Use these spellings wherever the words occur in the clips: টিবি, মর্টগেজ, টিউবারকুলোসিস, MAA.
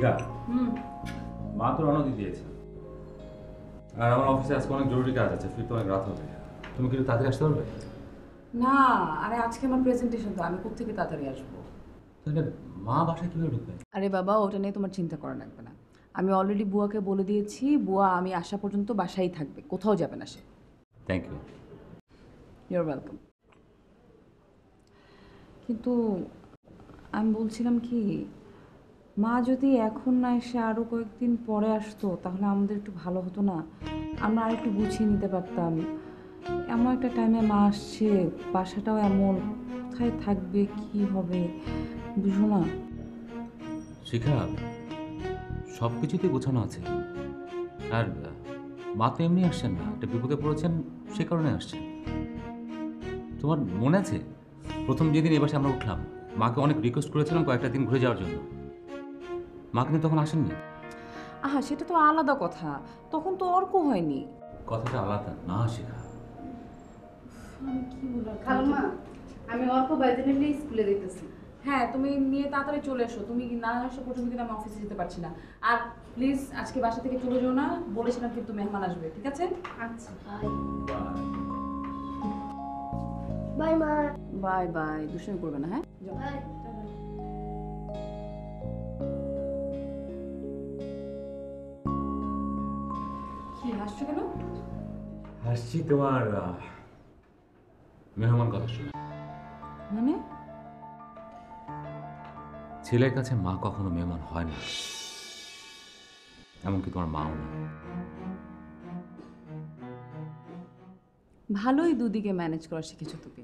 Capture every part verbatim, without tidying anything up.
দীঘা। হুম, মা তো রওনা দিয়েছে, আর আমার অফিসে আজকে অনেক জরুরি কাজ আছে, ফিরতে অনেক রাত হবে। তুমি কি তাড়াতাড়ি আসতে পারবে? না, আরে আজকে আমার প্রেজেন্টেশন, তো আমি কোথা থেকে তাড়াতাড়ি আসবো? তাহলে মা বাসায় কিভাবে ঢুকবে? আরে বাবা, ওটা নিয়ে তোমার চিন্তা করা লাগবে না। আমি অলরেডি বুয়াকে বলে দিয়েছি, বুয়া আমি আসা পর্যন্ত বাসায় থাকবে, কোথাও যাবে না সে। Thank you. You're welcome. কিন্তু আমি বলছিলাম কি, মা যদি এখন না এসে আরও কয়েকদিন পরে আসতো তাহলে আমাদের একটু ভালো হতো না? আমরা আর একটু গুছিয়ে নিতে পারতাম। এমন একটা টাইমে মা আসছে, বাসাটাও এমন, কোথায় থাকবে কি হবে বুঝো না। শিখা, সব কিছুতে গোছানো আছে, আর মা তো এমনি আসছেন না, একটা বিপদে পড়েছেন সে কারণে আসছেন। তোমার মনে আছে প্রথম যেদিন এ বাসে আমরা উঠলাম, মাকে অনেক রিকোয়েস্ট করেছিলাম কয়েকটা দিন ঘুরে যাওয়ার জন্য, মা কিন্তু তখন আসেননি। আহা, সেটা তো আলাদা কথা, তখন তো অর্ক হয়নি। কথাটা আলাদা না শেখা। কি বলো খালমা, আমি অর্ক বাইজেনলি স্কুলে দিতেছি। হ্যাঁ, তুমি নিয়ে তাড়াতাড়ি চলে এসো, তুমি না আসো পর্যন্ত কিন্তু আমি অফিসে যেতে পারছি না। আর প্লিজ আজকে বাসা থেকে চলে যেও না, বলেছিলাম কিন্তু মেহমান আসবে। ঠিক আছে? আচ্ছা, বাই বাই। বাই বাই, দুষ্টুমি করবে না। হ্যাঁ, বাই। কি হাসছো কেন? হাসছি তোমার মেহমান কথা শুনে। মানে ছেলের কাছে মা কখনো মেহমান হয় না, এমনকি তোমার মাও না। ভালোই দুদিকে ম্যানেজ করা শিখেছো তুমি।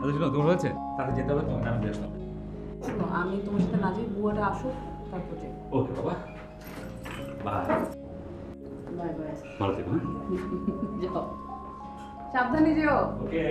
আমি তোমার সাথে না যাই, বুয়াটা আসো তারপর। ওকে বাবা, বাই বাই বাই। ভালো থেকো, যাও সাবধানে যেও। ওকে।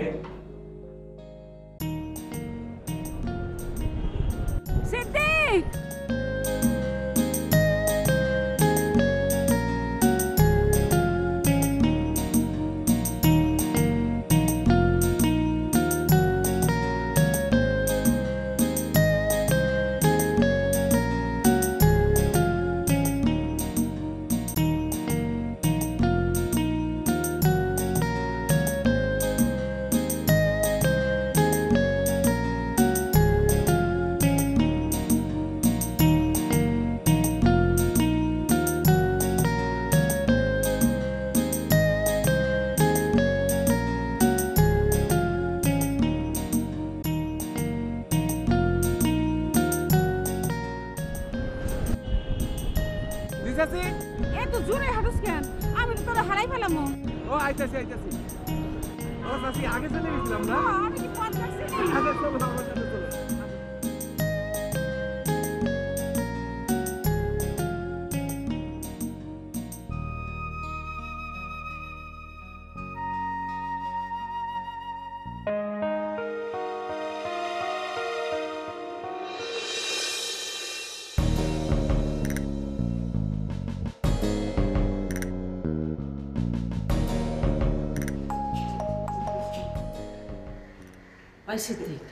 সিদ্দিক,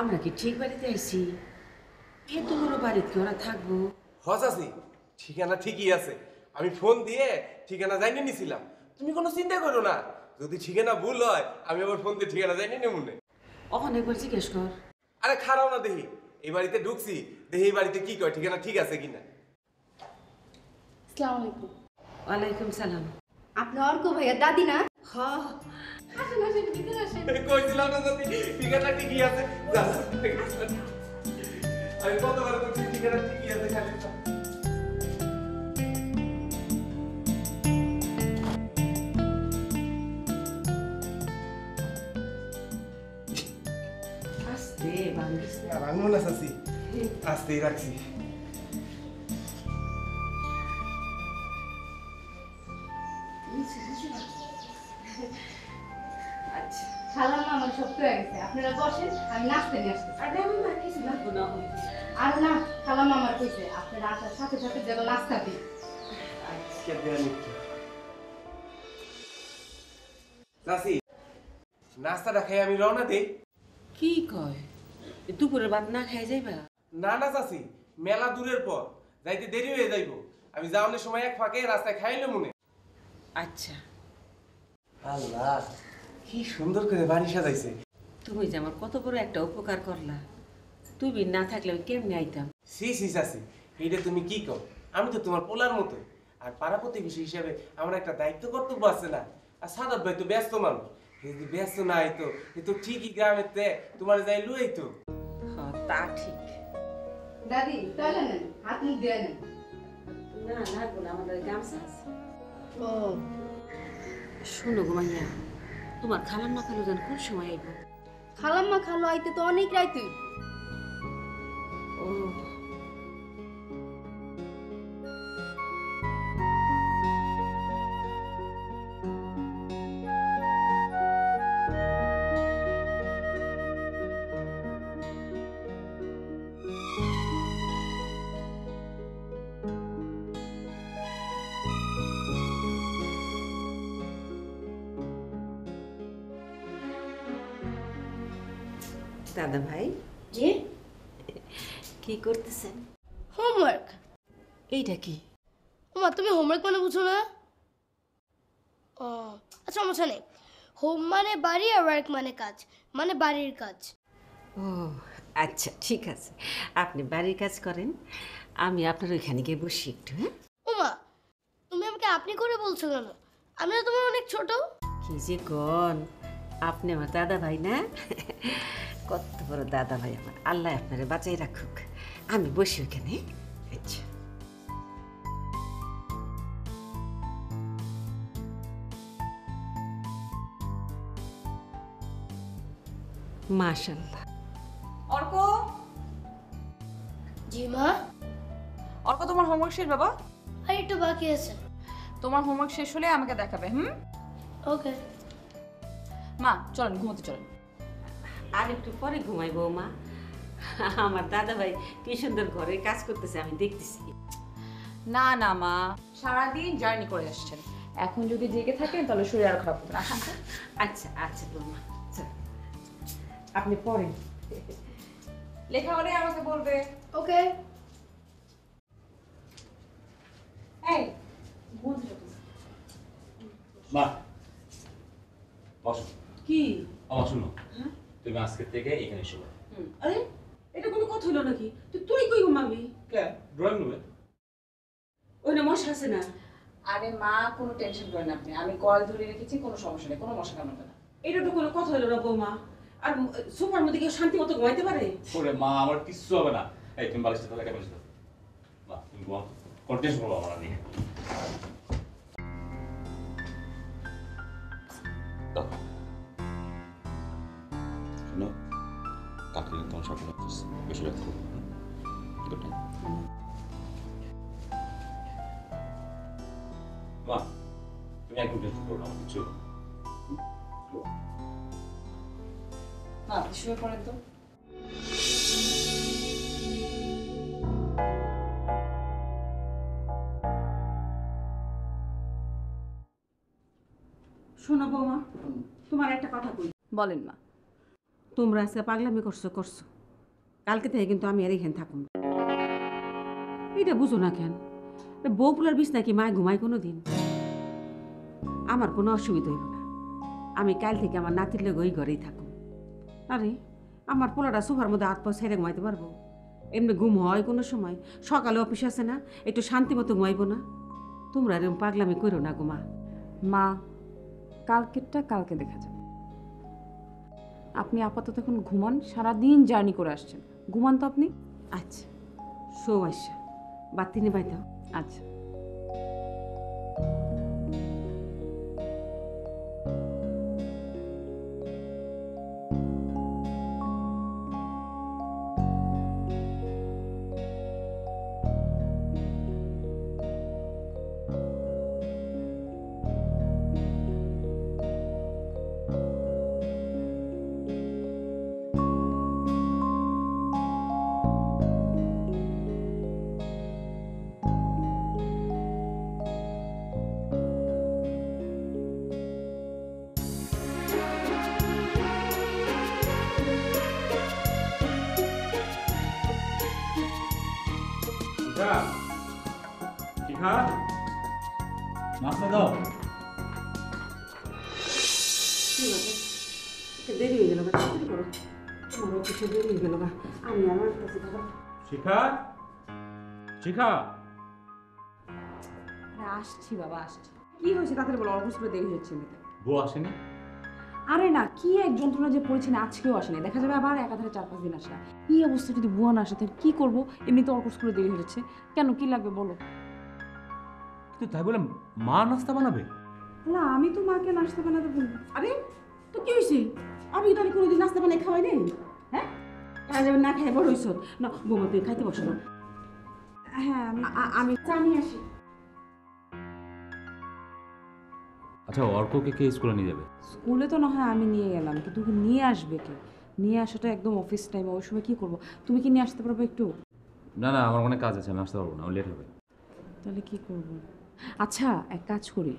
আমরা কি ঠিক বাড়িতে আইছি? এত বড় বাড়িতে কি ওরা থাকবো? হসাসি, ঠিকানা ঠিকই আছে, আমি ফোন দিয়ে ঠিকানা জানিয়ে নিছিলাম। তুমি কোনো চিন্তা করো না, যদি ঠিকানা ভুল হয় আমি আবার ফোন দিয়ে ঠিকানা জানিয়ে নেব। মনে অনেকবার জিজ্ঞেস কর। আরে খারাপ না, দেখি এই বাড়িতে ঢুকছি, দেখি এই বাড়িতে কি কয়, ঠিকানা ঠিক আছে কিনা। আসসালামু আলাইকুম। ওয়ালাইকুম সালাম। আপনি অর্ক ভাইয়া দাদি না? হ্যাঁ। আস্তে রাখছি। আপনারা বসেন, আমি নাস্তা নিয়ে আসছি। আর আমি না কিছু লাগবো না। আর না, খালাম আমার কইছে আপনারা আসার সাথে সাথে যেন নাস্তা দিই। আজকে দেন নাসি, নাস্তাটা খাই আমি রওনা দেই। কি কয়, দুপুরে ভাত না খাই যাইবা? না না চাচি, মেলা দূরের পথ, যাইতে দেরি হয়ে যাইব। আমি যাওয়ানোর সময় এক ফাঁকে রাস্তায় খাইলে মনে। আচ্ছা, আল্লাহ কি সুন্দর করে বাড়ি সাজাইছে। তুমি যে আমার কত বড় একটা উপকার করলা, তুমি না থাকলে আমি কেমনে আইতাম। সি সি চাচি, এইটা তুমি কি কও? আমি তো তোমার পোলার মতো, আর পাড়া প্রতিবেশী হিসাবে আমার একটা দায়িত্ব কর্তব্য আছে না। আর সাদাত ভাই তো ব্যস্ত মানুষ, যদি ব্যস্ত না হইতো এ তো ঠিকই গ্রামের তে তোমার যাই লুই তো। হ্যাঁ তা ঠিক। দাদি তাহলে না হাত মুখ দিয়ে না না না বল, আমাদের গামছা আছে। ও শুনো গো মাইয়া, তোমার খালাম্মা খালু জান কোন সময় আইব? খালাম্মা খালু আইতে তো অনেক রাইতে। ও দাদা ভাই জি কি করতেছেন? হোমওয়ার্ক। এইটা কি? ওমা, তুমি হোমওয়ার্ক মানে বুঝো না? ও আচ্ছা, সমস্যা নেই। হোম মানে বাড়ি আর ওয়ার্ক মানে কাজ, মানে বাড়ির কাজ। ও আচ্ছা ঠিক আছে, আপনি বাড়ির কাজ করেন, আমি আপনার ওইখানে গিয়ে বসি একটু। হ্যাঁ। ওমা, তুমি আমাকে আপনি করে বলছো কেন? আমি তো তোমার অনেক ছোট। কি যে গন, আপনি আমার দাদা ভাই না? কত বড় দাদা ভাই আমার, আল্লাহ আপনারে বাঁচাই রাখুক। আমি বসি ওখানে। আচ্ছা। মাশাআল্লাহ। অর্ক। জি মা। অর্ক, তোমার হোমওয়ার্ক শেষ বাবা? আর একটু বাকি আছে। তোমার হোমওয়ার্ক শেষ হলে আমাকে দেখাবে। হুম, ওকে। মা চলেন, ঘুমোতে চলেন। আর একটু পরে ঘুমাইব। মা, আমার দাদা ভাই কি সুন্দর ঘরে কাজ করতেছে, আমি দেখতেছি। না না মা, সারাদিন জার্নি করে আসছেন, এখন যদি জেগে থাকেন তাহলে শরীর আর খারাপ হবে না। আচ্ছা আচ্ছা বৌমা, আপনি পড়েন, লেখা হলে আমাকে বলবে। ওকে। এই মা বসো। কি আমার শুনো, তুমি আজকে থেকে এখানে শোবা। আরে এটা কোনো কথা হলো নাকি? তুই কই ঘুমাবি? কে ড্রয়িং রুমে। ওই না মশা আছে না? আরে মা, কোনো টেনশন করেন আপনি, আমি কল ধরে রেখেছি, কোনো সমস্যা নেই, কোনো মশা কামড়াবে না। এটা তো কোনো কথা হলো না বৌমা। আর সোফার মধ্যে কেউ শান্তি মতো ঘুমাইতে পারে? ওরে মা, আমার কিচ্ছু হবে না। এই তুমি বালিশটা তাহলে কেমন ছিল? মা তুমি ঘুমাও, কোনো টেনশন করবো আমার নিয়ে। শুয়ে পড়েন তো। শোনো বৌমা, তোমার একটা কথা বলি। বলেন মা। তোমরা আজকে পাগলামি করছো করছো, কালকে থেকে কিন্তু আমি আর এখানে থাকুন। এটা বুঝো না কেন? বউ পুলার বিছ নাকি মায় ঘুমায় কোনো দিন? আমার কোনো অসুবিধা হইব না, আমি কাল থেকে আমার নাতির লোক ওই ঘরেই থাকুন। আরে আমার পোলাটা সোফার মধ্যে হাত পা ছেড়ে ঘুমাইতে পারবো? এমনি ঘুম হয় কোনো সময়, সকালে অফিস আসে না, একটু শান্তি মতো ঘুমাইবো না? তোমরা এরকম পাগলামি করো না গো মা। মা, কালকেরটা কালকে দেখা যাবে। আপনি আপাতত এখন ঘুমান, সারাদিন জার্নি করে আসছেন, ঘুমান তো আপনি। আচ্ছা শো আইসা, বাতি নিবাই দাও। আচ্ছা। 看，马上到。শিখা শিখা আসছি বাবা আসছি। কি হয়েছে তাড়াতাড়ি বলো, অফিস করে দেরি হচ্ছে। বউ আসেনি? আরে না, কি এক যন্ত্রণা যে পড়েছে না, আজকেও আসেনি। দেখা যাবে আবার একাধারে চার পাঁচ দিন আসে। এই অবস্থা যদি বুয়া না আসে তাহলে কি করবো? এমনিতে অফিস করে দেরি হচ্ছে। কেন, কি লাগবে বলো? কিন্তু তাই বলে মা নাস্তা বানাবে না? আমি তো মাকে নাস্তা বানাতে বলবো। আরে তো কি হয়েছে? আমি তাহলে কোনোদিন নাস্তা বানাই খাওয়াই নাই? হ্যাঁ যাবে না খাই বড় হয়েছ না, বৌমা তুই খাইতে বসো না। হ্যাঁ আমি জানি আসি। আচ্ছা অর্ককে কে স্কুলে নিয়ে যাবে? স্কুলে তো না হয় আমি নিয়ে গেলাম, কিন্তু তুমি নিয়ে আসবে কে? নিয়ে আসাটা একদম অফিস টাইম, ওই সময় কি করব? তুমি কি নিয়ে আসতে পারবে একটু? না না আমার অনেক কাজ আছে, আমি আসতে পারবো না, লেট হবে। তাহলে কি করব? আচ্ছা এক কাজ করি,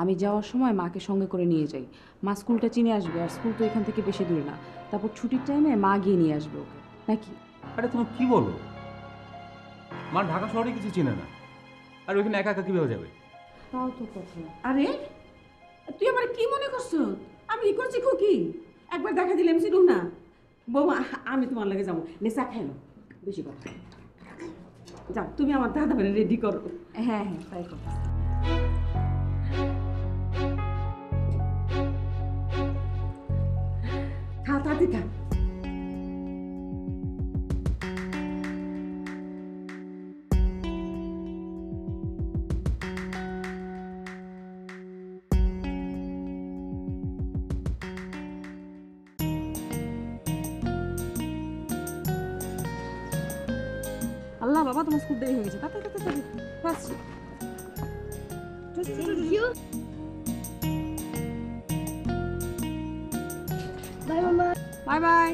আমি যাওয়ার সময় মাকে সঙ্গে করে নিয়ে যাই। মা স্কুলটা চিনে আসবে, আর স্কুল তো এখান থেকে বেশি দূরে না। তারপর ছুটির টাইমে মা গিয়ে নিয়ে আসবে ওকে, নাকি? আরে তুমি কি বলো, মা ঢাকা শহরে কিছু চিনে না, আর ওইখানে একা একা কীভাবে যাবে? তাও তো কথা। আরে তুই আমার কি মনে করছো? আমি কি করছি খুকি? একবার দেখা দিলাম সেটু না। বৌমা আমি তোমার লাগে যাবো, নেশা খেল বেশি কথা। যাও তুমি আমার দাদা ভাই রেডি করো। হ্যাঁ হ্যাঁ তাই করো। খা তাতে খা। আল্লাহ বাবা তোমার স্কুল দেরি হয়ে গেছে। তাতে তাতে তাতে ফাস্ট ইউ বাই মামা, বাই বাই।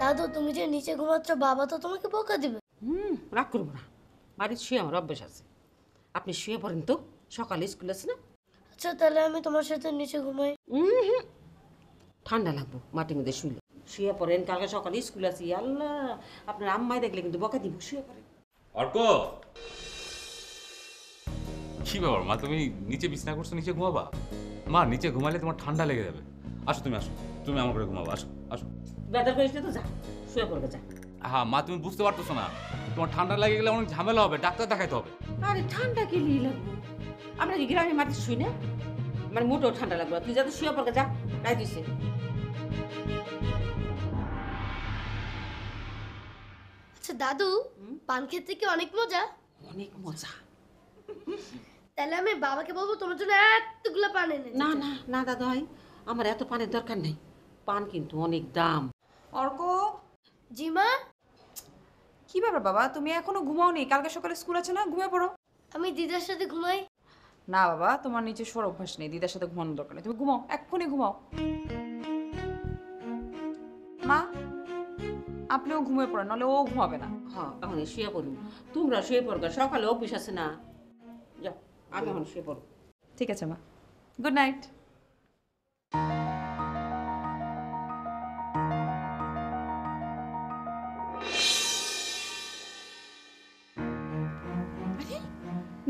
দাদু তুমি যে নিচে ঘুমাচ্ছ, বাবা তো তোমাকে বকা দেবে। হুম রাগ করবো না, বাড়ির শুয়ে আমার অভ্যাস আছে। আপনি শুয়ে পড়েন তো, সকালে স্কুল আছে না? আচ্ছা তাহলে আমি তোমার সাথে নিচে ঘুমাই। হুম ঠান্ডা লাগবো, মাটির মধ্যে শুইল। শুয়ে পড়েন, কালকে সকালে স্কুল আছে। আল্লাহ আপনার আম্মাই দেখলে কিন্তু বকা দিব। শুয়ে পড়েন। অর্ক কি বাবা, মা তুমি নিচে বিছনা করছো, নিচে ঘুমাবা? মা নিচে ঘুমালে তোমার ঠান্ডা লেগে যাবে। আসো তুমি, আসো তুমি আমার ঘরে ঘুমাবো। আসো আসো। বেদার করিস না তো, যা শুয়ে পড়বে যা। হ্যাঁ মা তুমি বুঝতে পারতো না, তোমার ঠান্ডা লাগে গেলে অনেক ঝামেলা হবে, ডাক্তার দেখাতে হবে। আরে ঠান্ডা কি নিয়ে লাগবে? আমরা কি গ্রামে মাটি শুই না? মানে মোটেও ঠান্ডা লাগবে। তুই যা তো শুয়ে পড়বে যা, রাই দিছে। আচ্ছা দাদু পান খেতে কি অনেক মজা? অনেক মজা। তাহলে আমি বাবাকে বলবো তোমার জন্য এতগুলো পান এনে। না না না দাদু ভাই, আমার এত পানের দরকার নেই, পান কিন্তু অনেক দাম। অর্ক জিমা কি ব্যাপার বাবা, তুমি এখনো ঘুমাওনি? কালকে সকালে স্কুল আছে না, ঘুমিয়ে পড়ো। আমি দিদার সাথে ঘুমাই। না বাবা তোমার নিচে শোয়ার অভ্যাস নেই, দিদার সাথে ঘুমানোর দরকার নেই, তুমি ঘুমাও, এক্ষুনি ঘুমাও। মা আপনিও ঘুমিয়ে পড়েন, নাহলে ও ঘুমাবে না। হ্যাঁ এখন শুয়ে পড়ুন, তোমরা শুয়ে পড়বে, সকালে অফিস আছে না। যাও আমি এখন শুয়ে পড়ব। ঠিক আছে মা, গুড নাইট।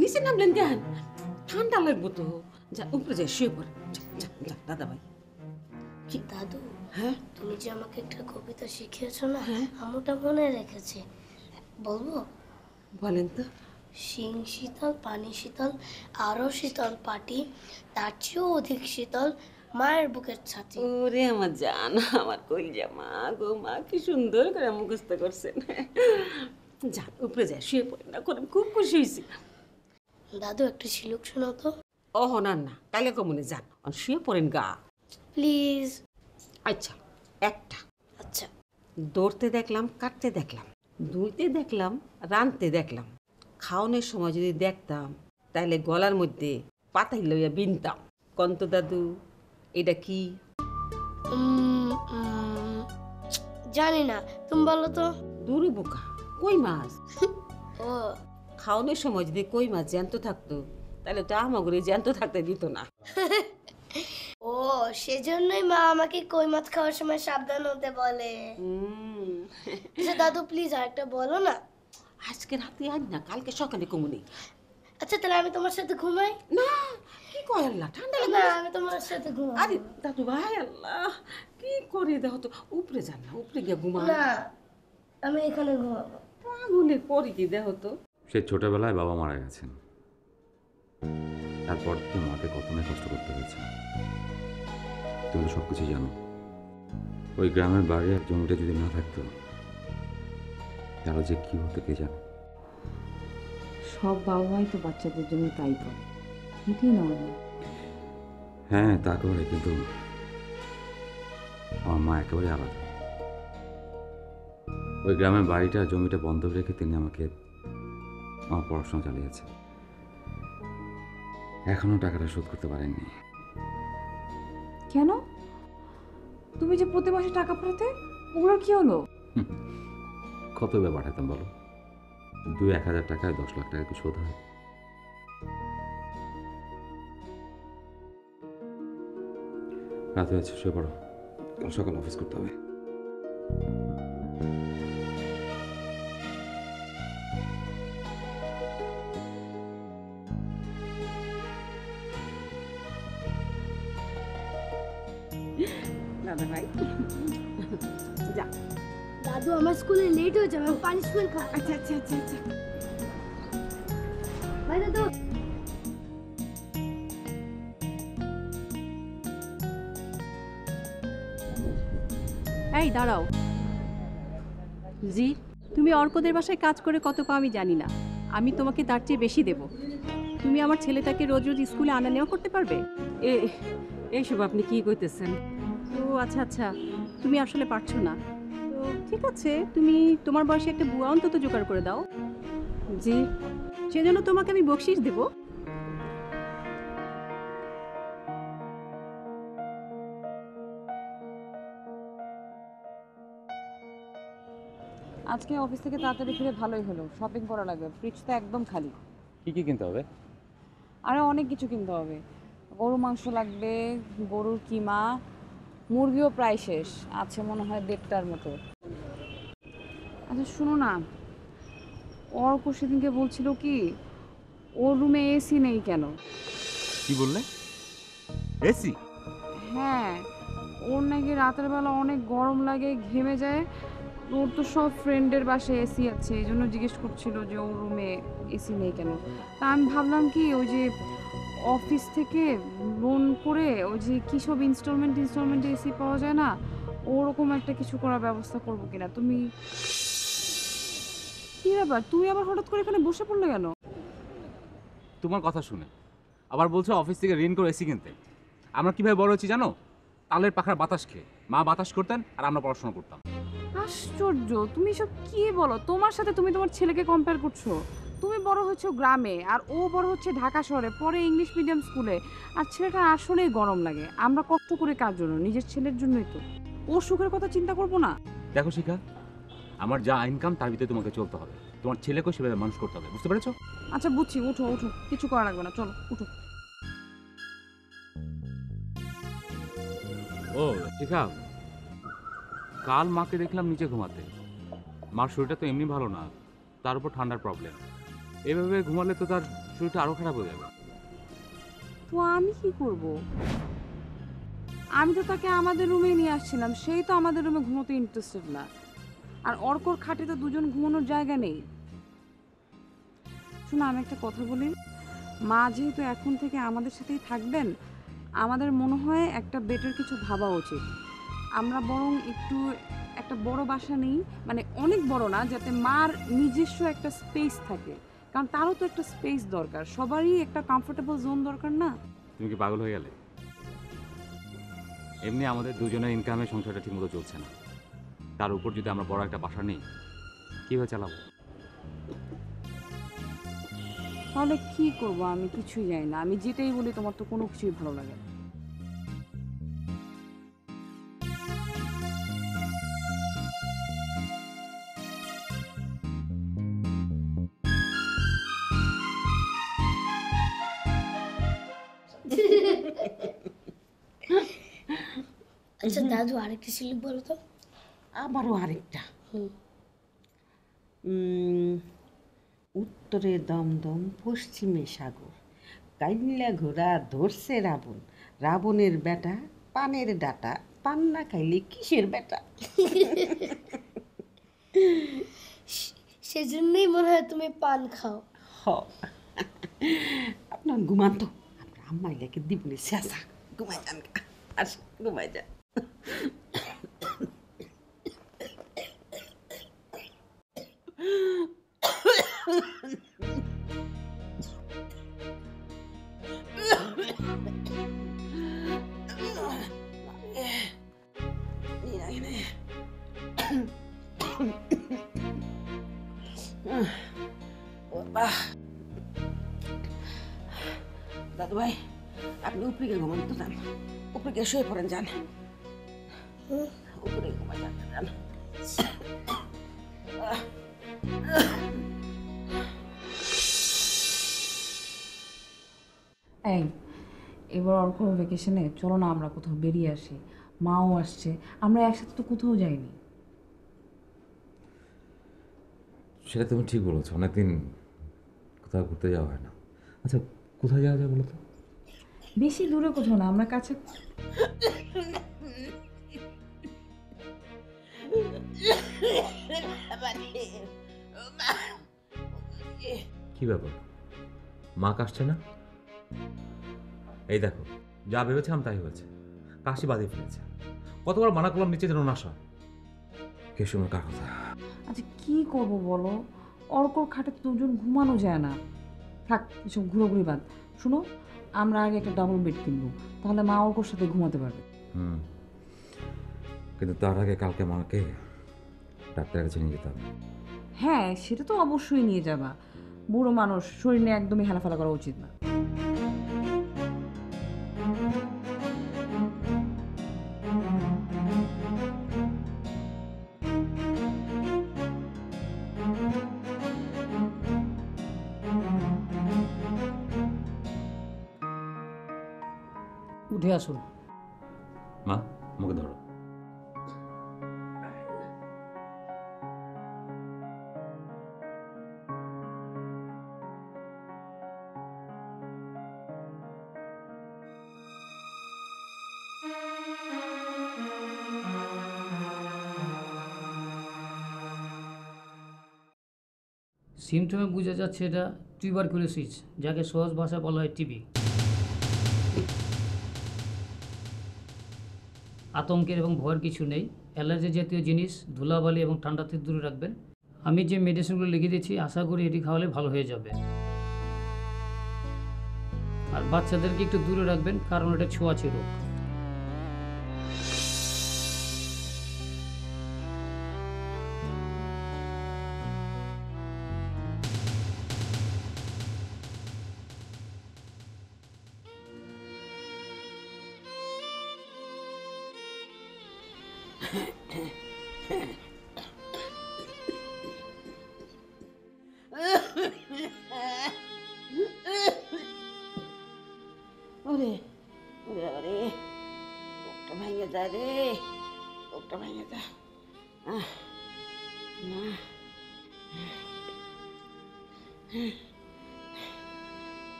নিচে নামলেন কেন? ঠান্ডা লাগবো তো, যা উপরে যাই শুয়ে পড়ে। দাদা ভাই কি দাদু, হ্যাঁ তুমি যে আমাকে একটা কবিতা শিখিয়েছো না, আমি ওটা মনে রেখেছি, বলবো? বলেন তো। শিং শীতল পানি শীতল আরো শীতল পাটি, তার চেয়েও অধিক শীতল মায়ের বুকের ছাতি। ওরে আমার জান, আমার কইলা মা গো মা, কি সুন্দর করে মুখস্থ করছেন। যা উপরে যাই শুয়ে পড়ে, না করে খুব খুশি হয়েছি। দাদু একটা শিলুক শোনাও তো। ওহ না না কালে কমনে যান, শুয়ে পড়েন গা প্লিজ। আচ্ছা একটা। আচ্ছা, দৌড়তে দেখলাম, কাটতে দেখলাম, ধুইতে দেখলাম, রানতে দেখলাম, খাওয়ানোর সময় যদি দেখতাম তাহলে গলার মধ্যে পাতা লইয়া বিনতাম। কন্ত দাদু এটা কি? জানি না, তুমি বলো তো। দূরে বোকা, কই মাছ? ও খাওয়ানোর সময় যদি কই মাছ জ্যান্ত থাকতো তাহলে তো আমাগরে জ্যান্ত থাকতে দিত না। ও সেজন্যই মা আমাকে কই মাছ খাওয়ার সময় সাবধান হতে বলে। হুম আচ্ছা দাদু প্লিজ আরেকটা বলো না। আজকে রাতে আজ না, কালকে সকালে ঘুমুনি। আচ্ছা তাহলে আমি তোমার সাথে ঘুমাই না? কি কয় আল্লাহ, ঠান্ডা লাগে না, আমি তোমার সাথে ঘুমাই। আরে দাদু ভাই আল্লাহ কি করে দাও তো, উপরে যান না, উপরে গিয়ে ঘুমা। না আমি এখানে ঘুমাবো। পাগলের পরে কি দেহ তো, সে ছোটবেলায় বাবা মারা গেছেন, তারপর থেকে মাকে কত না কষ্ট করতে হয়েছে। তুমি তো সবকিছু জানো। ওই গ্রামের বাড়ি আর জমিটা যদি না থাকতো তাহলে যে কি হতো কে জানে। সব বাবা মাই তো বাচ্চাদের জন্য তাই করে, এটাই নয়। হ্যাঁ তা করে, কিন্তু আমার মা একেবারে আলাদা। ওই গ্রামের বাড়িটা জমিটা বন্ধ রেখে তিনি আমাকে আমার পড়াশোনা চালিয়েছে। এখনো টাকাটা শোধ করতে পারেননি। কেন? তুমি যে প্রতি মাসে টাকা পাঠাতে, ওগুলোর কি হলো? কত বে পাঠাতাম বলো, দুই এক হাজার টাকায় দশ লাখ টাকা কি শোধ হয়? রাত হয়েছে, শুয়ে পড়ো, কাল সকাল অফিস করতে হবে। দাদা ভাই যা। দাদু আমার স্কুলে লেট হয়ে যাবে, পানিশমেন্ট খা। আচ্ছা আচ্ছা আচ্ছা ভাই দাদু। এই দাঁড়াও। জি তুমি অর্কদের বাসায় কাজ করে কত পাও আমি জানি না, আমি তোমাকে তার চেয়ে বেশি দেব। তুমি আমার ছেলেটাকে রোজ রোজ স্কুলে আনা নেওয়া করতে পারবে? এ এইসব আপনি কি কইতেছেন? ও আচ্ছা আচ্ছা, তুমি আসলে পারছো না। তো ঠিক আছে, তুমি তোমার বয়সে একটা বুয়া অন্তত জোগাড় করে দাও। জি সেজন্য তোমাকে আমি বকশিশ দেব। আজকে অফিস থেকে তাড়াতাড়ি ফিরে ভালোই হলো, শপিং করা লাগবে, ফ্রিজটা একদম খালি। কি কি কিনতে হবে? আরে অনেক কিছু কিনতে হবে, গরু মাংস লাগবে, গরুর কিমা, মুরগিও প্রায় শেষ, আছে মনে হয় দেড়টার মতো। আচ্ছা শুনো না, অর্ক সেদিনকে বলছিল কি ওর রুমে এসি নেই কেন? কি বললে? এসি? হ্যাঁ, ওর নাকি রাতের বেলা অনেক গরম লাগে, ঘেমে যায়। ওর তো সব ফ্রেন্ডের বাসায় এসি আছে, এই জন্য জিজ্ঞেস করছিল যে ওর রুমে এসি নেই কেন। তা আমি ভাবলাম কি ওই যে অফিস থেকে লোন করে ওই যে কী সব ইনস্টলমেন্ট ইনস্টলমেন্টে এসি পাওয়া যায় না, ওরকম একটা কিছু করার ব্যবস্থা করবো কিনা। তুমি কী ব্যাপার, তুমি আবার হঠাৎ করে এখানে বসে পড়লে কেন? তোমার কথা শুনে আবার বলছো অফিস থেকে ঋণ করে এসি কিনতে। আমরা কীভাবে বড় হচ্ছি জানো? তালের পাখার বাতাস খেয়ে। মা বাতাস করতেন আর আমরা পড়াশোনা করতাম। আশ্চর্য, তুমি সব কী বলো? তোমার সাথে তুমি তোমার ছেলেকে কম্পেয়ার করছো। তুমি বড় হচ্ছ গ্রামে আর ও বড় হচ্ছে ঢাকা শহরে, পরে ইংলিশ মিডিয়াম স্কুলে। আর ছেলেটা আসলেই গরম লাগে। আমরা কষ্ট করে কার জন্য? নিজের ছেলের জন্যই তো। ও সুখের কথা চিন্তা করবো না? দেখো শিখা, আমার যা ইনকাম তার ভিতরে তোমাকে চলতে হবে, তোমার ছেলেকেও সেভাবে মানুষ করতে হবে, বুঝতে পেরেছো? আচ্ছা বুঝছি, উঠো উঠো, কিছু করা লাগবে না, চলো উঠো। ও শিখা, কাল মাকে দেখলাম নিচে ঘুমাতে। মার শরীরটা তো এমনি ভালো না, তার উপর ঠান্ডার প্রবলেম। এভাবে ঘুমালে তো তার শরীরটা আরো খারাপ হয়ে যাবে। তো আমি কি করব? আমি তো তাকে আমাদের রুমে নিয়ে আসছিলাম, সেই তো আমাদের রুমে ঘুমোতে ইন্টারেস্টেড না। আর অর্কর খাটে তো দুজন ঘুমানোর জায়গা নেই। শোনো আমি একটা কথা বলি, মা যেহেতু এখন থেকে আমাদের সাথেই থাকবেন, আমাদের মনে হয় একটা বেটার কিছু ভাবা উচিত। আমরা বরং একটু একটা বড় বাসা নেই, মানে অনেক বড় না, যাতে মার নিজস্ব একটা স্পেস থাকে, কারণ তারও তো একটা স্পেস দরকার, সবারই একটা কমফোর্টেবল জোন দরকার না? তুমি কি পাগল হয়ে গেলে? এমনি আমাদের দুজনের ইনকামে সংসারটা ঠিকমতো চলছে না, তার উপর যদি আমরা বড় একটা বাসা নেই কীভাবে চালাবো? তাহলে কি করব আমি কিছুই জানি না। আমি যেটাই বলি তোমার তো কোনো কিছুই ভালো লাগে না। আচ্ছা দাদু আরেকটা সিলেক্ট বলো তো। আবারও আরেকটা। উত্তরে দমদম পশ্চিমে সাগর, কাইল্লা ঘোড়া ধরছে রাবণ, রাবণের বেটা পানের ডাটা, পান না খাইলে কিসের বেটা। সেজন্যই মনে হয় তুমি পান খাও। হ আপনার ঘুমান তো, আপনার আম্মাইলাকে দিবনে শেষা ঘুমাই যান, আস ঘুমাই যান। দাদু ভাই আপনি উপরে গিয়ে ঘুমান তো, যান উপরে গিয়ে শুয়ে পড়েন, যান উপরে ঘুমাই যান, যান। এই এবার অল্প ভ্যাকেশনে চলো না আমরা কোথাও বেরিয়ে আসি, মাও আসছে, আমরা একসাথে তো কোথাও যাইনি। সেটা তুমি ঠিক বলেছো, অনেকদিন কোথাও ঘুরতে যাওয়া হয় না। আচ্ছা কোথায় যাওয়া যায় বলো তো? বেশি দূরে কোথাও না, আমরা কাছে। কি ব্যাপার মা কাশছে না? এই দেখো যা ভেবেছিলাম তাই হয়েছে, কাশি বাঁধিয়ে ফেলেছে। কতবার মানা করলাম নিচে যেন না শোয়। কে শুনে কার কথা? আচ্ছা কি করবো বলো, অর্কর খাটে দুজন ঘুমানো যায় না। থাক এসব ঘুরোঘুরি বাদ, শুনো আমরা আগে একটা ডাবল বেড কিনবো, তাহলে মা অর্কর সাথে ঘুমাতে পারবে। হুম কিন্তু তার আগে কালকে মাকে ডাক্তারের কাছে নিয়ে যেতে হবে। হ্যাঁ সেটা তো অবশ্যই নিয়ে যাবা, বুড়ো মানুষ শরীরে একদমই হেলাফেলা করা উচিত না। উঠে আসুন মা, মুখে ধরো। সিমটমে বোঝা যাচ্ছে এটা টিউবারকুলোসিস, যাকে সহজ ভাষায় বলা হয় টিবি। আতঙ্কের এবং ভয়ের কিছু নেই। অ্যালার্জি জাতীয় জিনিস, ধুলাবালি এবং ঠান্ডা থেকে দূরে রাখবেন। আমি যে মেডিসিনগুলো লিখে দিয়েছি আশা করি এটি খাওয়ালে ভালো হয়ে যাবে। আর বাচ্চাদেরকে একটু দূরে রাখবেন, কারণ এটা ছোঁয়াচে রোগ।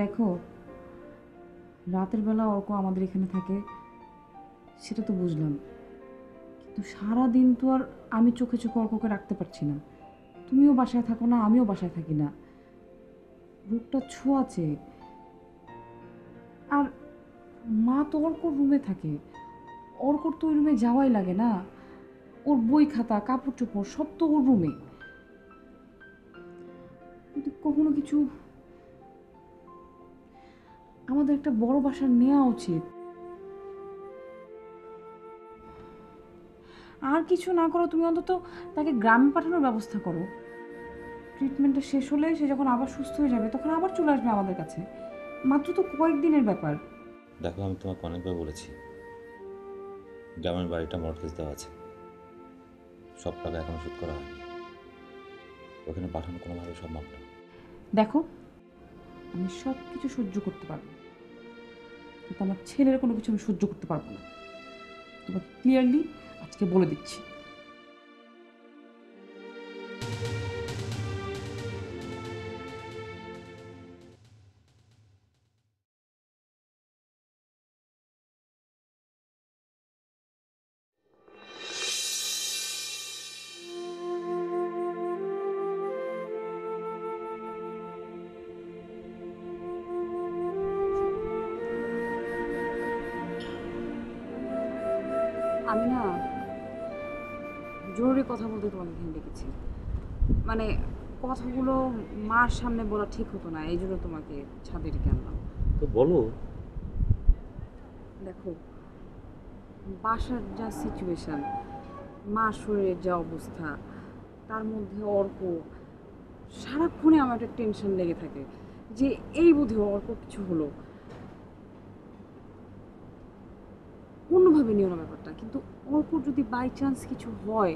দেখো রাতের বেলা অর্ক আমাদের এখানে থাকে সেটা তো বুঝলাম, কিন্তু সারাদিন তো আর আমি চোখে চোখে অর্ককে রাখতে পারছি না। তুমিও বাসায় থাকো না, আমিও বাসায় থাকি না, রোগটা ছোঁয়াচে। আর মা তো অর্কর রুমে থাকে, অর্কর তো ওই রুমে যাওয়াই লাগে না, ওর বই খাতা কাপড় চোপড় সব তো ওর রুমে। কখনো কিছু আমাদের একটা বড় বাসা নেওয়া উচিত। আর কিছু না করো, তুমি অন্তত তাকে গ্রামে পাঠানোর ব্যবস্থা করো। ট্রিটমেন্টটা শেষ হলে সে যখন আবার সুস্থ হয়ে যাবে তখন আবার চলে আসবে আমাদের কাছে। মাত্র তো কয়েকদিনের ব্যাপার। দেখো, আমি তোমাকে অনেকবার বলেছি, গ্রামের বাড়িটা মর্টগেজ দেওয়া আছে, সব টাকা এখনো শোধ করা হয়নি, ওখানে পাঠানো কোনোভাবে সম্ভব না। দেখো, আমি সব কিছু সহ্য করতে পারবো, কিন্তু আমার ছেলের কোনো কিছু আমি সহ্য করতে পারবো না। তোমাকে ক্লিয়ারলি আজকে বলে দিচ্ছি। আমি না জরুরি কথা বলতে তোমাকে এখানে ডেকেছি, মানে কথাগুলো মার সামনে বলা ঠিক হতো না, এই জন্য তোমাকে ছাদে ডেকে আনলাম। তো বলো। দেখো, বাসার যা সিচুয়েশন, মা শরীরের যা অবস্থা, তার মধ্যে অর্ক সারাক্ষণে আমার একটা টেনশন লেগে থাকে যে এই বুঝে অর্ক কিছু হলো। অন্যভাবে নিও না ব্যাপারটা, কিন্তু অল্প যদি বাই চান্স কিছু হয়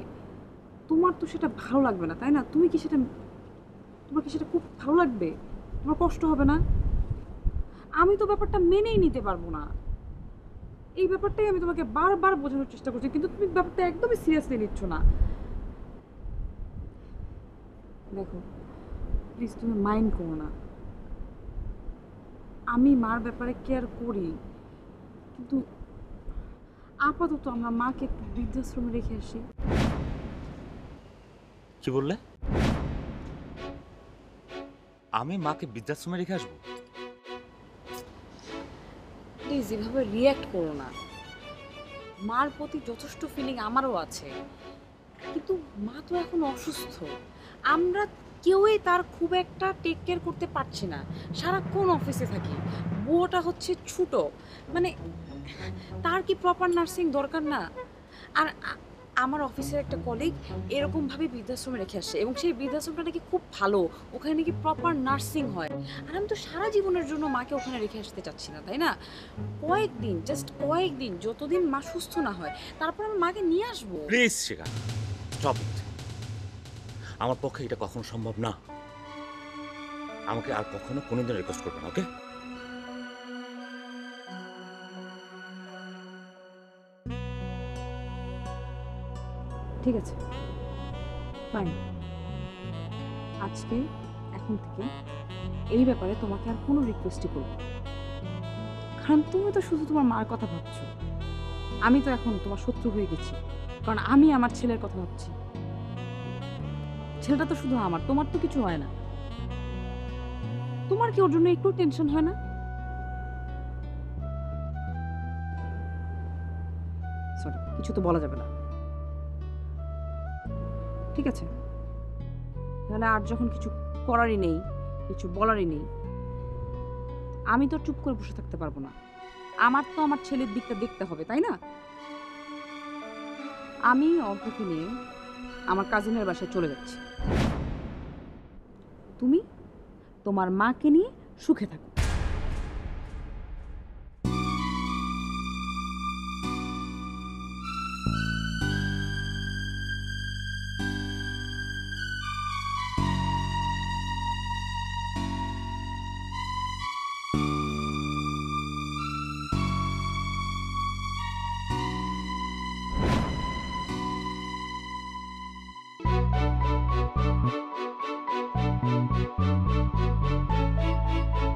তোমার তো সেটা ভালো লাগবে না, তাই না? তুমি কি সেটা তোমার কি সেটা খুব ভালো লাগবে? তোমার কষ্ট হবে না? আমি তো ব্যাপারটা মেনেই নিতে পারবো না। এই ব্যাপারটাই আমি তোমাকে বারবার বোঝানোর চেষ্টা করছি, কিন্তু তুমি ব্যাপারটা একদমই সিরিয়াসলি নিচ্ছ না। দেখো প্লিজ, তুমি মাইন্ড করো না। আমি মার ব্যাপারে কেয়ার করি, কিন্তু আপাতত আমরা মাকে একটু বৃদ্ধাশ্রমে রেখে আসি। কি বললে? আমি মাকে বৃদ্ধাশ্রমে রেখে আসবো? প্লিজ এভাবে রিঅ্যাক্ট করো না। মার প্রতি যথেষ্ট ফিলিং আমারও আছে, কিন্তু মা তো এখন অসুস্থ, আমরা কেউই তার খুব একটা টেক কেয়ার করতে পারছি না। সারাক্ষণ অফিসে থাকি, বউটা হচ্ছে ছুটো, মানে তার কি প্রপার নার্সিং দরকার না? আর আমার অফিসের একটা কলিগ এরকমভাবে বৃদ্ধাশ্রমে রেখে আসে, এবং সেই বৃদ্ধাশ্রমটা নাকি খুব ভালো, ওখানে নাকি প্রপার নার্সিং হয়। আর আমি তো সারা জীবনের জন্য মাকে ওখানে রেখে আসতে চাচ্ছি না, তাই না? কয়েকদিন, জাস্ট কয়েকদিন, যতদিন মা সুস্থ না হয় তারপর আমি মাকে নিয়ে আসবো। প্লিজ শেখা, স্টপ ইট। আমার পক্ষে এটা কখনো সম্ভব না। আমাকে আর কখনো কোনোদিন রিকোয়েস্ট করবে না, ওকে? ঠিক আছে, ফাইন। আজকে এখন থেকে এই ব্যাপারে তোমাকে আর কোনো রিকোয়েস্টই করব, কারণ তুমি তো শুধু তোমার মার কথা ভাবছো। আমি তো এখন তোমার শত্রু হয়ে গেছি, কারণ আমি আমার ছেলের কথা ভাবছি। ছেলেটা তো শুধু আমার, তোমার তো কিছু হয় না। তোমার কি ওর জন্য একটু টেনশন হয় না? সরি, কিছু তো বলা যাবে না। ঠিক আছে, তাহলে আর যখন কিছু করারই নেই, কিছু বলারই নেই, আমি তো চুপ করে বসে থাকতে পারবো না। আমার তো আমার ছেলের দিকটা দেখতে হবে, তাই না? আমি অর্ককে নিয়ে আমার কাজিনের বাসায় চলে যাচ্ছি। তুমি তোমার মাকে নিয়ে সুখে থাকো।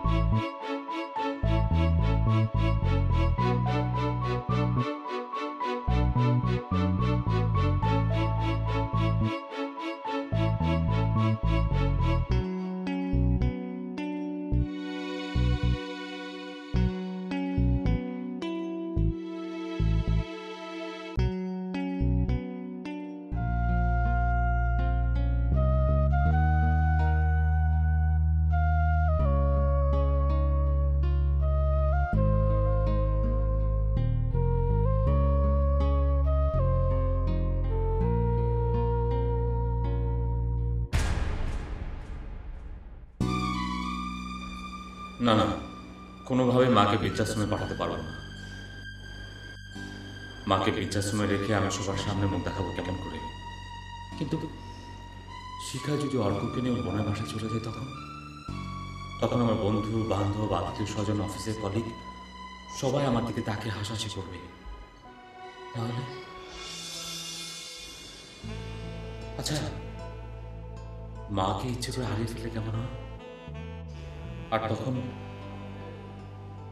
Thank you. না না, কোনোভাবে মাকে বৃদ্ধাশ্রমে পাঠাতে পারব না। মাকে বৃদ্ধাশ্রমে রেখে আমি সবার সামনে মুখ দেখাবো কেমন করে? কিন্তু শিখা যদি অর্ককে নিয়ে ওর বোনের বাসায় চলে যায়, তখন তখন আমার বন্ধু বান্ধব আত্মীয় স্বজন অফিসের কলিগ সবাই আমার দিকে তাকে হাসাহাসি করবে। তাহলে আচ্ছা, মাকে ইচ্ছে করে হারিয়ে ফেললে কেমন হয়? আর তখন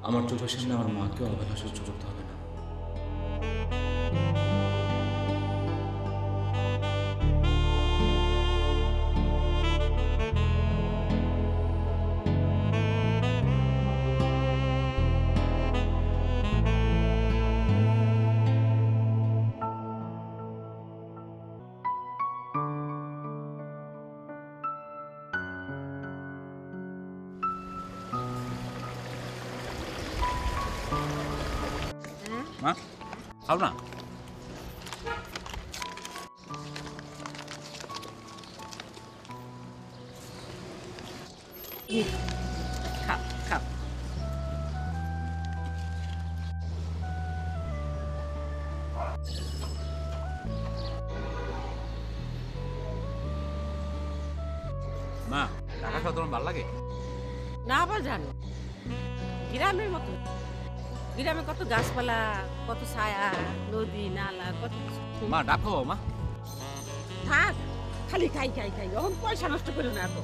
আমার চোখের সামনে আমার মাকেও অবহেলা সহ্য করতে হবে না। মা খাও না, মা ঢাকা খাওয়া তোমার ভালো লাগে না? আবার জানো গ্রামের মতো, গ্রামে কত গাছপালা, কত ছায়া, নদী নালা, কত। মা ডাব খাবো? মা থাক, খালি খাই খাই খাই, এখন পয়সা নষ্ট করো না তো।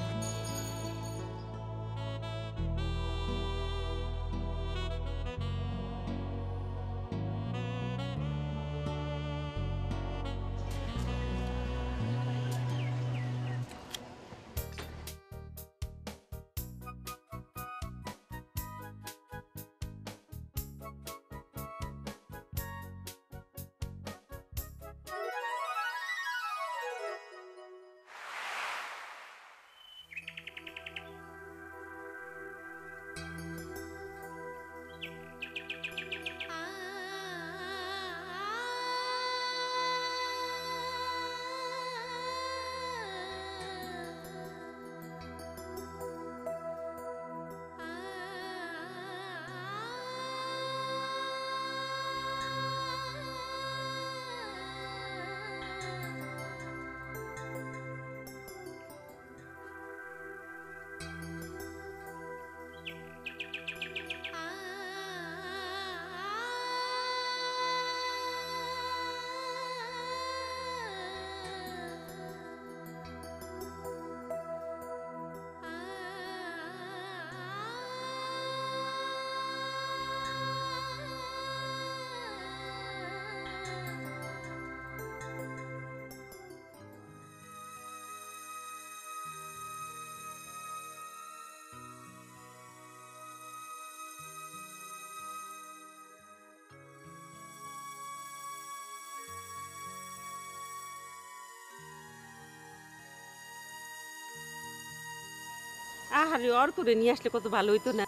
আহারে, অর করে নিয়ে আসলে কত ভালো হইতো না?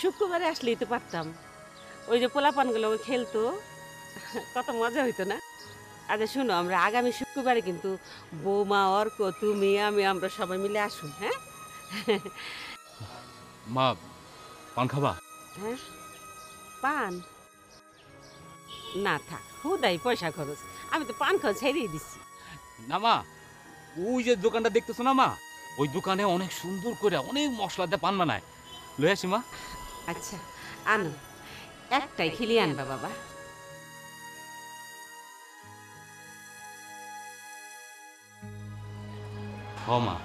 শুক্রবারে আসলেই তো পারতাম। ওই যে পোলাপানগুলো ওই খেলতো, কত মজা হইতো না? আচ্ছা শোনো, আমরা আগামী শুক্রবারে কিন্তু বৌমা, অর্ক, তুমি, আমি, আমরা সবাই মিলে আসুন। হ্যাঁ মা, পান খাবা? হ্যাঁ পান না, থাক, হুদাই পয়সা খরচ। আমি তো পান খাওয়া ছেড়েই দিচ্ছি। না মা, ওই যে দোকানটা দেখতেছো না মা, ওই দোকানে অনেক সুন্দর করে অনেক মশলা দিয়ে পান বানায়, লই আসি মা? আচ্ছা আনো, একটাই খেলি আনবা বাবা। হ মা,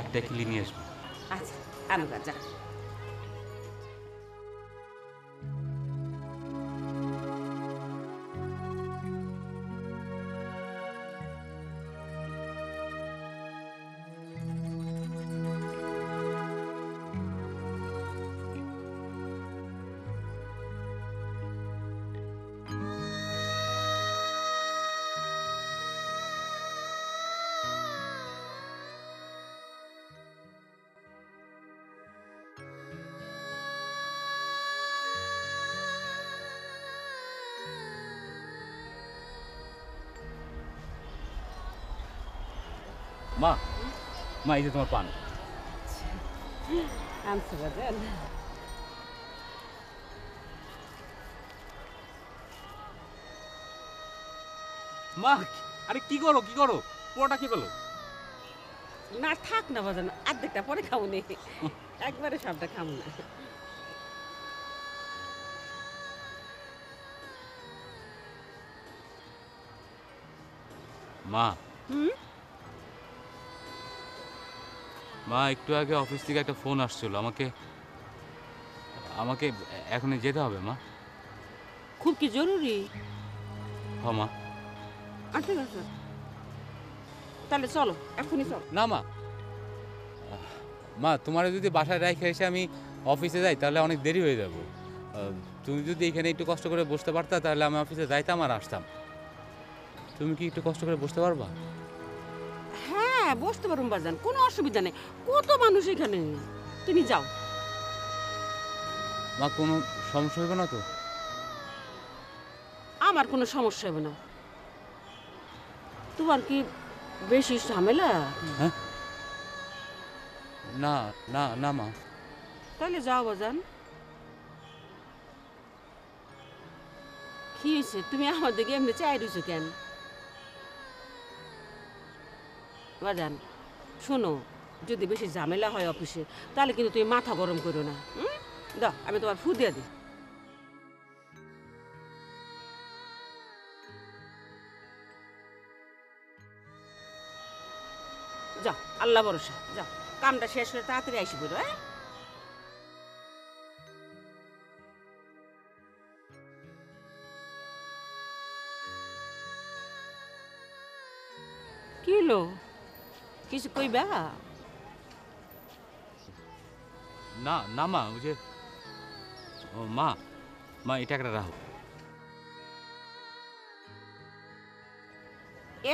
একটা খেলি নিয়ে আসবো। আচ্ছা আনো যা। মা, মা এই যে তোমার পান। answer again. Mark, are you kigoro kigoro? What are kigoro? Not talk never than at the top of the county. I better shop the county. Ma. Hmm? মা একটু আগে অফিস থেকে একটা ফোন আসছিল, আমাকে আমাকে এখনই যেতে হবে মা। খুব কি জরুরি? হ্যাঁ মা। আচ্ছা আচ্ছা তাহলে চলো, এখনই চলো। না মা, মা তোমার যদি বাসায় রেখে এসে আমি অফিসে যাই তাহলে অনেক দেরি হয়ে যাবে। তুমি যদি এখানে একটু কষ্ট করে বসতে পারতা তাহলে আমি অফিসে যাইতাম আর আসতাম। তুমি কি একটু কষ্ট করে বসতে পারবা? বসতে পারুম বাজান, কোনো অসুবিধা নেই, কত মানুষ এখানে। তুমি যাও মা, কোনো সমস্যা হবে না তো? আমার কোনো সমস্যা হবে না। তোমার কি বেশি ঝামেলা? না না না মা। তাহলে যাও বাজান। কি হয়েছে? তুমি আমার দিকে এমনি চাই রয়েছো কেন? বাজান শোনো, যদি বেশি ঝামেলা হয় অফিসে তাহলে কিন্তু তুমি মাথা গরম করো না। হুম, দাও আমি তোমার ফু দিয়ে দিই। যাও, আল্লাহ ভরসা, যাও কামটা শেষ করে তাড়াতাড়ি আইসি বলো। হ্যাঁ কিছু কইবা না? না মা, বুঝে ও মা, মা এটা একটা রাখো।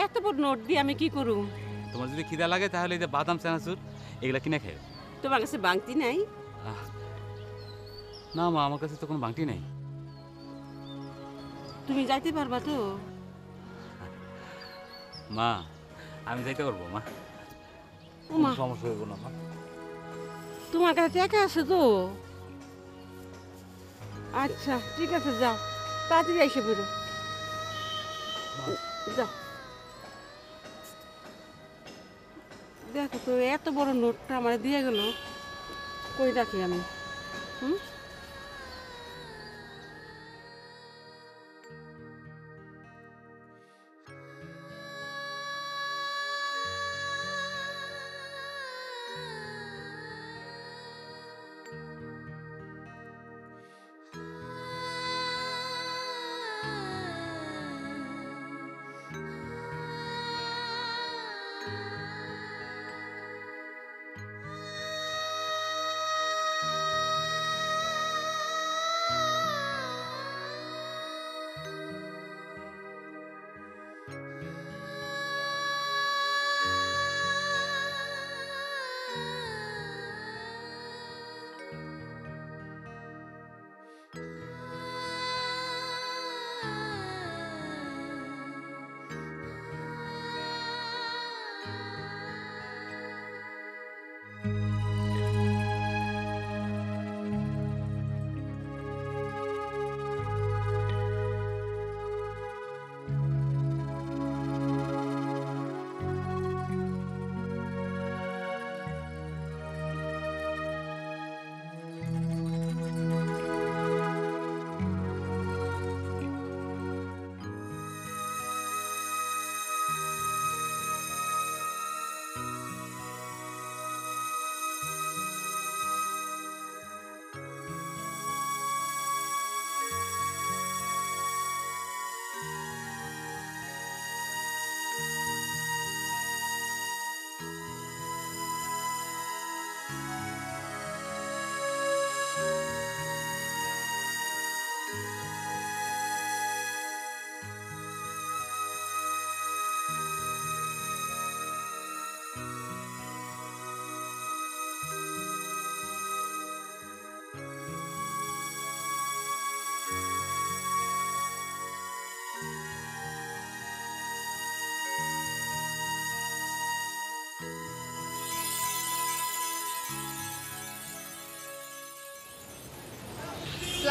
এত বড় নোট দিয়ে আমি কি করুম? তোমার যদি খিদা লাগে তাহলে এই যে বাদাম চানাচুর এগুলা কিনে খাই। তোমার কাছে বাংতি নাই? না মা, আমার কাছে তো কোনো বাংতি নাই। তুমি যাইতে পারবা তো? মা আমি যাইতে পারবো মা, সমস্যা হইব না মা। তোমার কাছে টাকা আছে তো? আচ্ছা ঠিক আছে, যাও তাড়াতাড়ি এসে বেরো, যাও। দেখো তো এত বড় নোটটা আমার দিয়ে গেল, কই রাখি আমি। হুম,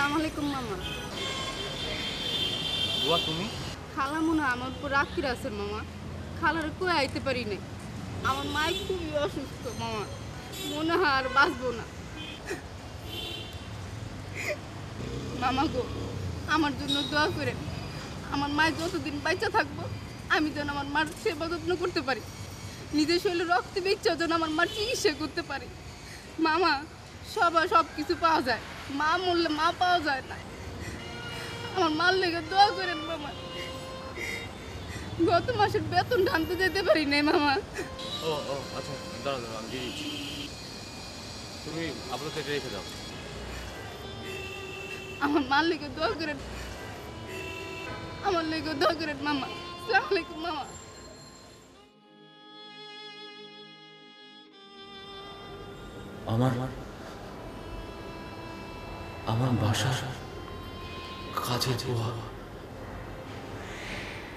Assalamualaikum mama. Dua tumi? Khala muna amar por rakhi raser mama. Khalar koi aite pari nei. Amar mai khubi osusto mama. Mona har basbo na. Mama go. Amar jonno dua kore. Amar mai joto din baicha thakbo. Ami jon amar mar seba jotno korte pari. Nijer shorir rokte biccha jon amar mar chikisha korte pari. Mama, সব সব কিছু পাওয়া যায় মা মূল্য মা পাওয়া যায় না আমার মাল লাগে দোয়া করেন মামা গত মাসের বেতন ঢালতে দিতে পারি নাই মামা ও ও আচ্ছা দাঁড়াও দাঁড়াও আমি দিয়ে দিচ্ছি তুমি আপলো কেটে রেখে দাও আমার মাল লাগে দোয়া করেন আমার লাগে দোয়া করেন মামা আসসালামু আলাইকুম মামা আমার আমার বাসার কাছে বুয়া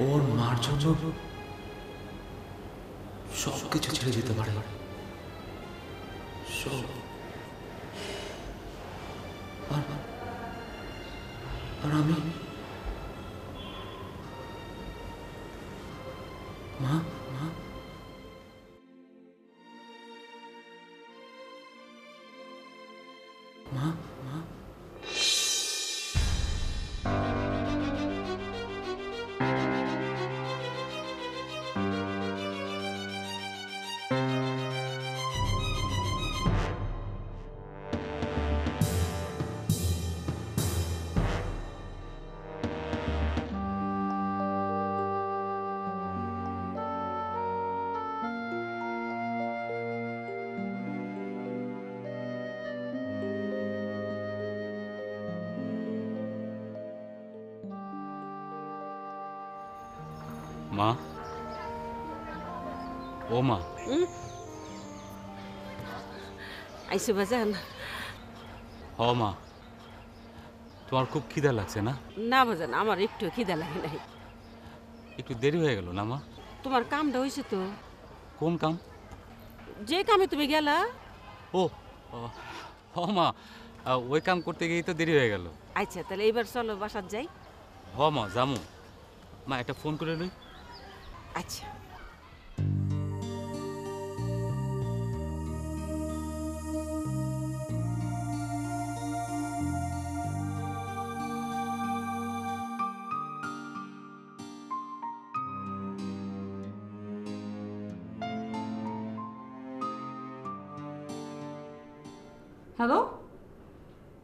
ওর মার জন্য সব কিছু ছেড়ে যেতে পারে সব আর আর আমি মা মা মা মা মা ও মা আইসো বাজান ও মা তোমার খুব খিদা লাগছে না না বাজান আমার একটু খিদা লাগে নাই একটু দেরি হয়ে গেল না মা তোমার কামটা হইছে তো কোন কাম যে কামে তুমি গেলা ও ও মা ওই কাম করতে গিয়ে তো দেরি হয়ে গেল আচ্ছা তাহলে এবার চলো বাসার যাই ও মা যামু মা একটা ফোন করে লই আচ্ছা হ্যালো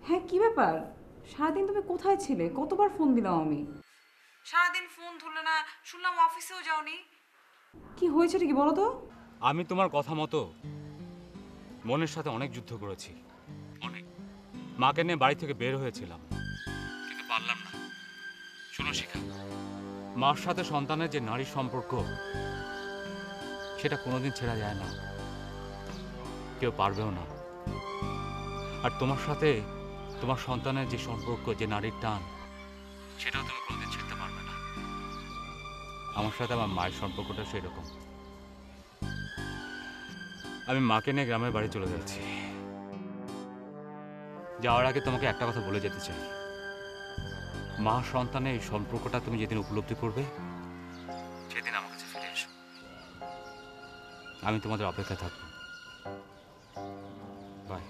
হ্যাঁ কি ব্যাপার সারাদিন তুমি কোথায় ছিলে কতবার ফোন দিলাম আমি সারাদিন ফোন ধরলে না শুনলাম অফিসেও যাওনি কি হয়েছে কি বলো তো আমি তোমার কথা মতো মনের সাথে অনেক যুদ্ধ করেছি অনেক মাকে নিয়ে বাড়ি থেকে বের হয়েছিলাম কিন্তু পারলাম না শুনো শিখা মার সাথে সন্তানের যে নারী সম্পর্ক সেটা কোনোদিন ছেড়া যায় না কেউ পারবেও না আর তোমার সাথে তোমার সন্তানের যে সম্পর্ক যে নারীর টান সেটাও তুমি কোনোদিন ছেড়তে পারবে না আমার সাথে আমার মায়ের সম্পর্কটা সেরকম আমি মাকে নিয়ে গ্রামের বাড়ি চলে যাচ্ছি যাওয়ার আগে তোমাকে একটা কথা বলে যেতে চাই মা সন্তানের এই সম্পর্কটা তুমি যেদিন উপলব্ধি করবে সেদিন আমার কাছে ফিরে এসো আমি তোমাদের অপেক্ষায় থাকব বাই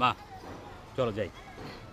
মা চলো যাই